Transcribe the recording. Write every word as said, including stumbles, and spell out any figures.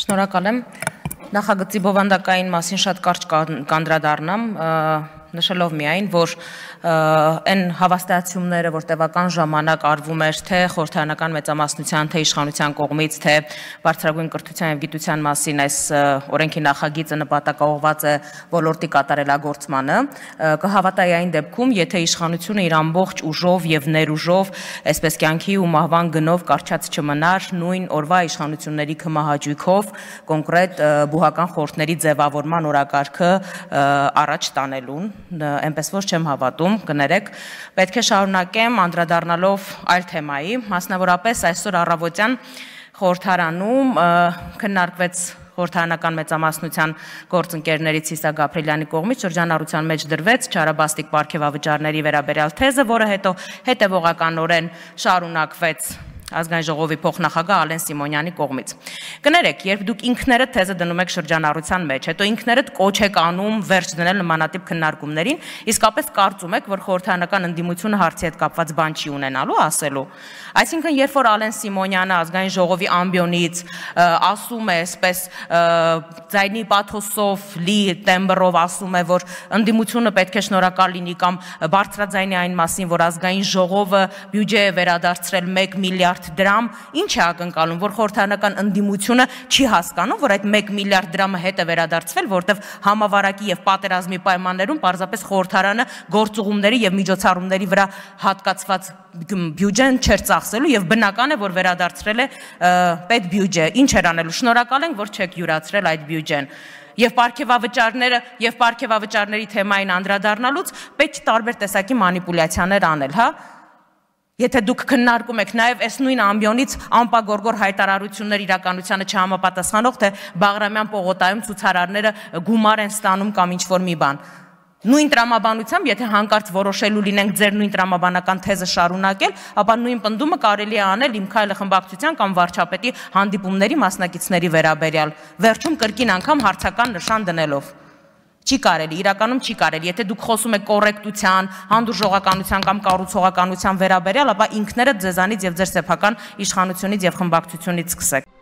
Շնորհակալ եմ։ Նախագծի բովանդակային մասին շատ կարճ կանդրադառնամ, նշելով միայն, որ այն հավաստիացումները, որ տևական ժամանակ արվում էր, թե խորհրդարանական մեծամասնության, թե իշխանության կողմից, թե բարձրագույն կրթության և գիտության մասին այս օրենքի նախագիծը նպատակաուղղված է ոլորտի կատարելագործմանը, կհավատայի այն դեպքում, եթե իշխանությունը իր ամբողջ ուժով և ներուժով, այսպես կյանքի ու մահվան գնով կարճած չմնար նույն օրվա իշխանությունների քմահաճույքով կոնկրետ բուհական խորհուրդների ձևավորման օրակարգը առաջ տանելուն, այնպես որ չեմ հավատում, կներեք, պետք է շարունակեմ անդրադառնալով այլ թեմայի, մասնավորապես այսօր առավոտյան խորհրդարանում քննարկվեց խորհրդարանական մեծամասնության գործընկերներից Սիսա Գաբրիելյանի կողմից շրջանառության մեջ դրվեց չարաբաստիկ պարգևավճարների վերաբերյալ թեզը, որը հետո հետևողականորեն շարունակվեց Ազգային ժողովի փոխնախագահ Ալեն Սիմոնյանի կողմից։ Կներեք, երբ դուք ինքներդ թեզը դնում եք շրջանառության մեջ, հետո ինքներդ կոչ եք անում վերջ դնել նմանատիպ քննարկումներին, իսկապես կարծում եք, որ խորհրդարանական ընդդիմությունը հարցի հետ կապված բան չի ունենալու ասելու։ Այսինքն, երբ որ Ալեն Սիմոնյանը Ազգային ժողովի ամբիոնից ասում է, այսպես ձայնի պաթոսով, լի տեմբրով ասում է, որ ընդդիմությունը պետք է շնորհակալ լինի կամ բարձրաձայնի այն մասին, որ Ազգային ժողովը բյուջե է վերադարձրել մեկ միլիարդ դրամ, ինչ է ակնկալում, որ խորհրդարանական ընդդիմությունը չի հասկանում, որ այդ մեկ միլիարդ դրամը հետ է վերադարձվել, որտեվ համավարակի և պատերազմի պայմաններում պարզապես խորհրդարանը գործողումների և միջոցառումների վրա հատկացված բյուջեն չէր ծախսելու և բնական է, որ վերադարձրել է պետբյուջե, ինչ էր անելու, շնորհակալ ենք, որ չեք յուրացրել այդ բյուջեն։ Եվ պարգևավճարները և պարգևավճարների թեմային անդրադառնալուց պետք տարբեր տեսակի մանիպուլյացիաներ անել, հա։ Եթե դուք քննարկում եք նաև այս նույն ամբիոնից անպագորգոր հայտարարություններ իրականությանը չհամապատասխանող, թե Բաղրամյան պողոտայում ցուցարարները գումար են ստանում կամ ինչ-որ մի բան։ Նույն տրամաբանությամբ, եթե հանկարծ որոշելու լինենք ձեր նույն տրամաբանական թեզը շարունակել, ապա նույն պնդումը կարելի է անել Իմ քայլը խմբակցության կամ վարչապետի հանդիպումների մասնակիցների վերաբերյալ, վերջում կրկին անգամ հարցական նշան դնելով։ Չի կարելի, իրականում չի կարելի, եթե դուք խոսում եք կոռեկտության, հանդուրժողականության կամ կառուցողականության վերաբերյալ, ապա ինքներդ ձեզանից և ձեր սեփական իշխանությունից և խմբակցությունից սկսեք։